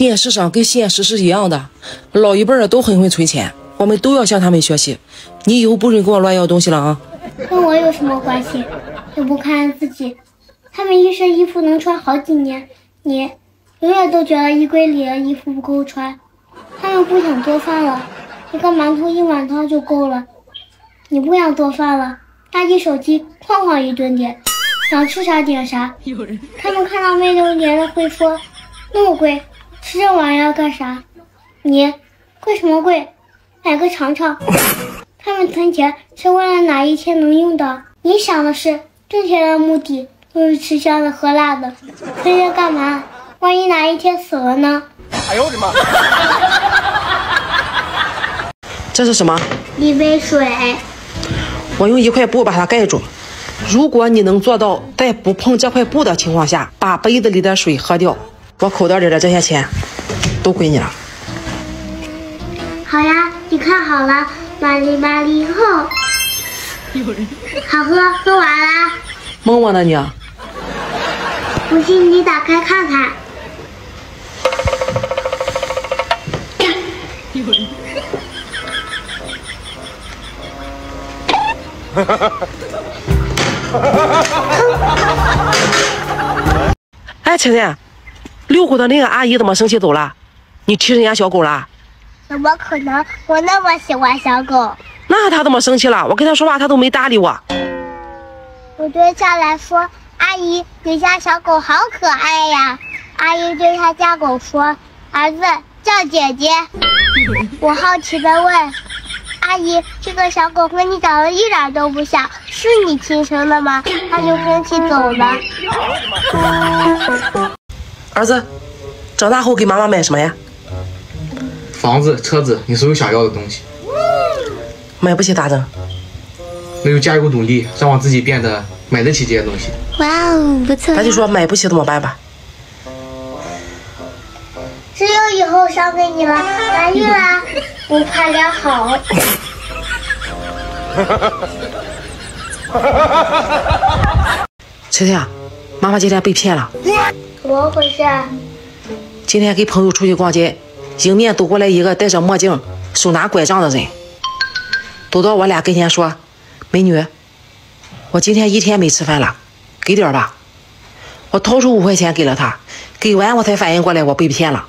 电视上跟现实是一样的，老一辈的都很会存钱，我们都要向他们学习。你以后不准跟我乱要东西了啊！跟我有什么关系？又不看看自己，他们一身衣服能穿好几年，你永远都觉得衣柜里的衣服不够穿。他们不想做饭了，一个馒头一碗汤就够了。你不想做饭了，垃圾手机哐哐一顿点，想吃啥点啥。他们看到妹榴莲了会说，那么贵。 吃这玩意儿干啥？你贵什么贵？买个尝尝。他们存钱是为了哪一天能用到？你想的是挣钱的目的，就是吃香的喝辣的。存钱干嘛？万一哪一天死了呢？哎呦我的妈！这是什么？一杯水。我用一块布把它盖住。如果你能做到在不碰这块布的情况下，把杯子里的水喝掉。 我口袋里的这些钱，都归你了。好呀，你看好了，80后，好喝，喝完啦。蒙我呢你？不信你打开看看。哎，晨晨。 遛狗的那个阿姨怎么生气走了？你踢人家小狗了？怎么可能？我那么喜欢小狗。那她怎么生气了？我跟她说话，她都没搭理我。我对下来说：“阿姨，你家小狗好可爱呀。”阿姨对她家狗说：“儿子叫姐姐。”我好奇地问：“阿姨，这个小狗跟你长得一点都不像，是你亲生的吗？”她就生气走了。儿子，长大后给妈妈买什么呀？房子、车子，你所有想要的东西。买不起咋整？那就加油努力，让我自己变得买得起这些东西。哇哦，不错。咱就说买不起怎么办吧？只有以后烧给你了，怀孕啦，不怕俩好。晨晨啊，妈妈今天被骗了。 怎么回事？今天跟朋友出去逛街，迎面走过来一个戴着墨镜、手拿拐杖的人，走到我俩跟前说：“美女，我今天一天没吃饭了，给点吧。”我掏出5块钱给了他，给完我才反应过来我被骗了。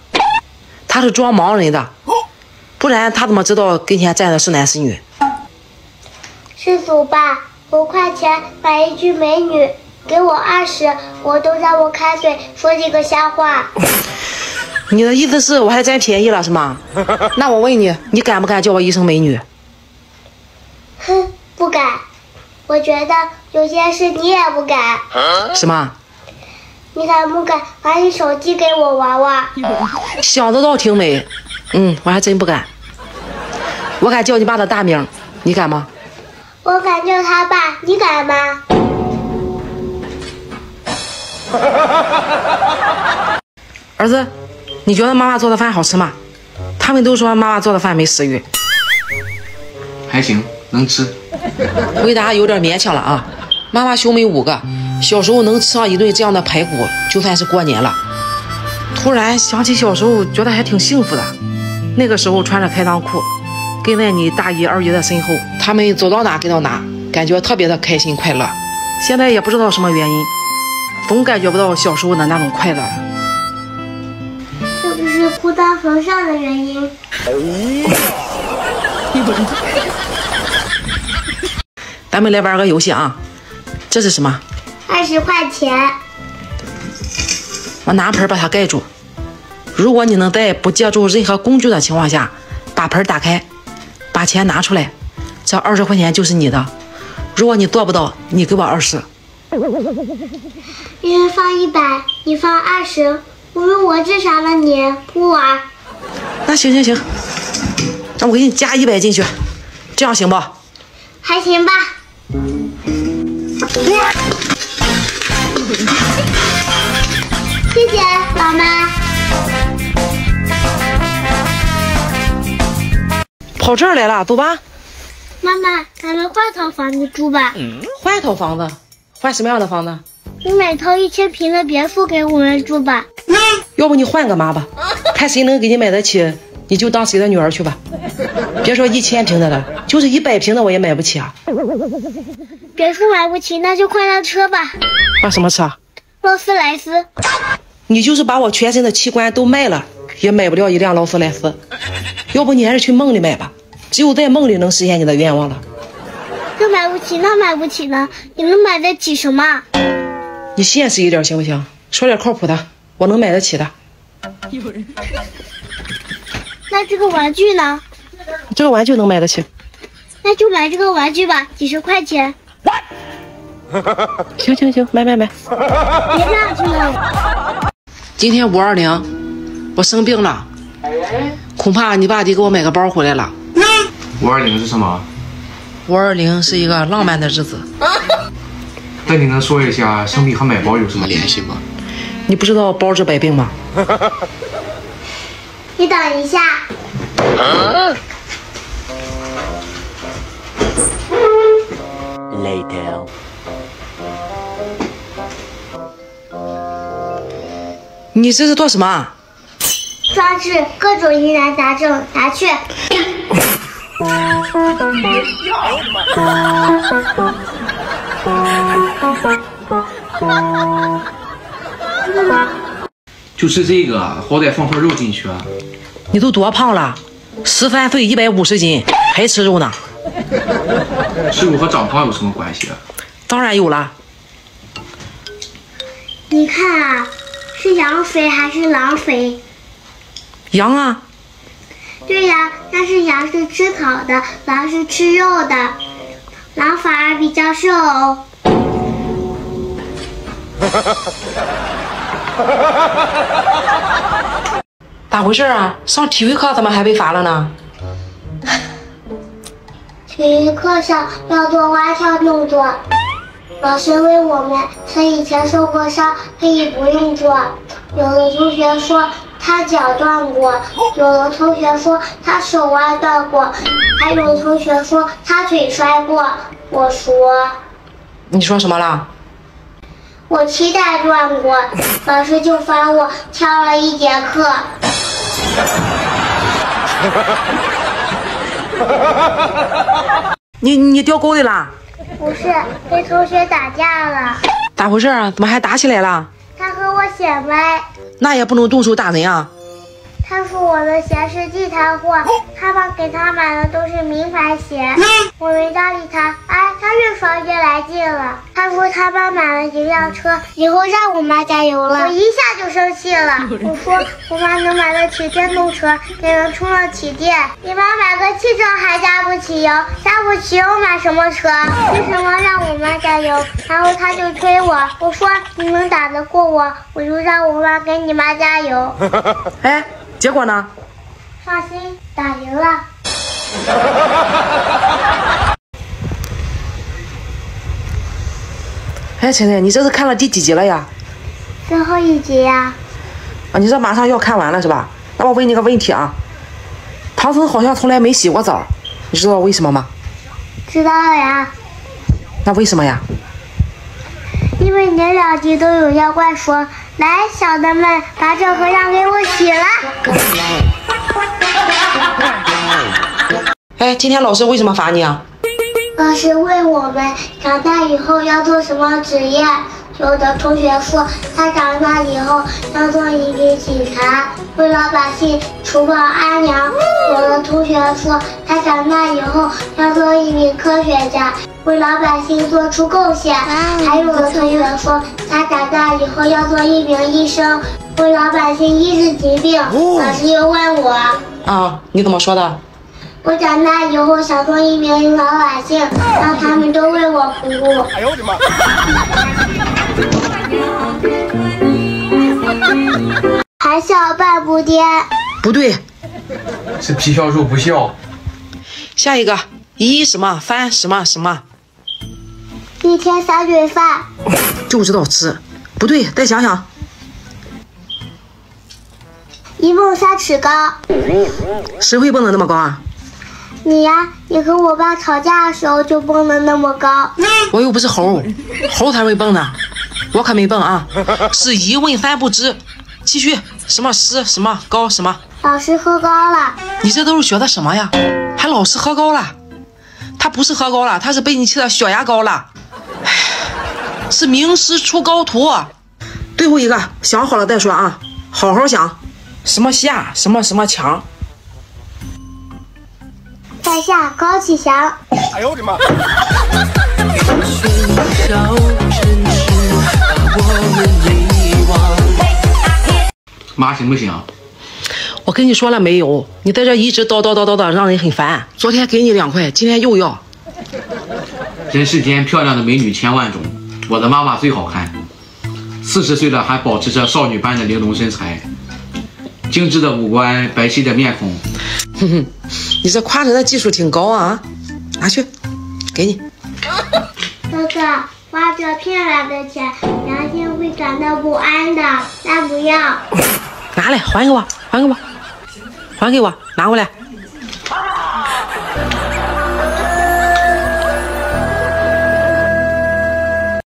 他是装盲人的，不然他怎么知道跟前站的是男是女？是祖爸，5块钱买一句美女。 给我20，我都让我开嘴说这个瞎话。你的意思是我还占便宜了是吗？那我问你，你敢不敢叫我一声美女？哼，不敢。我觉得有些事你也不敢。什么？你敢不敢把你手机给我玩玩？想得到挺美。嗯，我还真不敢。我敢叫你爸的大名，你敢吗？我敢叫他爸，你敢吗？ 儿子，你觉得妈妈做的饭好吃吗？他们都说妈妈做的饭没食欲。还行，能吃。回答有点勉强了啊。妈妈兄妹5个，小时候能吃上一顿这样的排骨，就算是过年了。突然想起小时候，觉得还挺幸福的。那个时候穿着开裆裤，跟在你大姨、二姨的身后，他们走到哪跟到哪，感觉特别的开心快乐。现在也不知道什么原因。 总感觉不到小时候的那种快乐了，是不是哭到坟上的原因？咱们来玩个游戏啊！这是什么？20块钱。我拿盆把它盖住。如果你能在不借助任何工具的情况下，把盆打开，把钱拿出来，这20块钱就是你的。如果你做不到，你给我20。 一人放100，你放20，侮辱我智商了你不玩？那行行行，那我给你加100进去，这样行不？还行吧。谢谢老妈。跑这儿来了，走吧。妈妈，咱们换套房子住吧。换套房子。 换什么样的房子？你买套1000平的别墅给我们住吧。要不你换个妈吧。看谁能给你买得起，你就当谁的女儿去吧。别说1000平的了，就是100平的我也买不起啊。别墅买不起，那就换辆车吧。换什么车？劳斯莱斯。你就是把我全身的器官都卖了，也买不了一辆劳斯莱斯。要不你还是去梦里买吧，只有在梦里能实现你的愿望了。这买不起，那买不起呢？你能买得起什么？你现实一点行不行？说点靠谱的，我能买得起的。有人。那这个玩具呢？这个玩具能买得起。那就买这个玩具吧，几十块钱。行行行，买。别这样去了。今天520，我生病了，恐怕你爸得给我买个包回来了。520是什么？520是一个浪漫的日子。那你能说一下生病和买包有什么联系吗？你不知道包治百病吗？你等一下。Later。你这是做什么？装置各种疑难杂症，拿去。就是这个，好歹放块肉进去啊！你都多胖了，13岁150斤，还吃肉呢？吃肉和长胖有什么关系啊？当然有了。你看啊，是羊肥还是狼肥？羊啊。对呀、啊，但是羊是吃草的，狼是吃肉的，狼反而比较瘦哦。咋回事啊？上体育课怎么还被罚了呢？体育课上要做蛙跳动作，老师为我们说以前受过伤可以不用做。有的同学说他脚断过，有的同学说他手腕断过，还有同学说他腿摔过。我说，你说什么了？我膝盖断过，老师就罚我跳了1节课。你掉沟里了？不是，跟同学打架了。咋回事啊？怎么还打起来了？他和我显摆。那也不能动手打人啊。他说我的鞋是地摊货，他爸给他买的都是名牌鞋。我没搭理他，哎，他越说越来劲了。他说他爸买了一辆车，以后让我妈加油了。我一下就生气了，我说我妈能买得起电动车，也能充得起电，你妈买个汽车还加不起油，加不起油买什么车？为什么让我妈加油？然后他就推我，我说你能打得过我，我就让我妈给你妈加油。哎，结果呢？放心，打赢了。哎，晨晨，你这是看了第几集了呀？最后一集呀。啊，你这马上要看完了是吧？那我问你个问题啊，唐僧好像从来没洗过澡，你知道为什么吗？知道呀。那为什么呀？因为连2集都有妖怪说：“来，小的们，把这和尚给我洗了。”哎，今天老师为什么罚你啊？老师问我们长大以后要做什么职业，有的同学说他长大以后要做一名警察，为老百姓除暴安良；有的同学说他长大以后要做一名科学家，为老百姓做出贡献；还有的同学说他长大以后要做一名医生，为老百姓医治疾病。老师又问我啊，你怎么说的？我长大以后想做一名老百姓，让他们都为我服务。哎呦我的妈！含笑半步癫。不对，是皮笑肉不笑。下一个一什么翻什么什么，一天3顿饭，就知道吃。不对，再想想。1梦3尺高，谁会蹦得那么高啊？你呀、啊，你和我爸吵架的时候就蹦得那么高。我又不是猴，猴才会蹦呢，我可没蹦啊。是1问3不知，继续什么师什么高什么？老师喝高了。你这都是学的什么呀？还老师喝高了？他不是喝高了，他是被你气的血压高了。哎，是名师出高徒。最后一个想好了再说啊，好好想。什么下什么什么强？在下高启强。哎呦我的妈！妈行不行？我跟你说了没有？你在这一直叨叨叨叨的，让人很烦。昨天给你2块，今天又要。人世间漂亮的美女千万种，我的妈妈最好看。40岁了还保持着少女般的玲珑身材，精致的五官，白皙的面孔。哼哼，你这夸人的技术挺高啊！拿去，给你。哥哥，花着骗来的钱，良心会感到不安的，那不要。拿来，还给我，还给我，还给我，拿过来。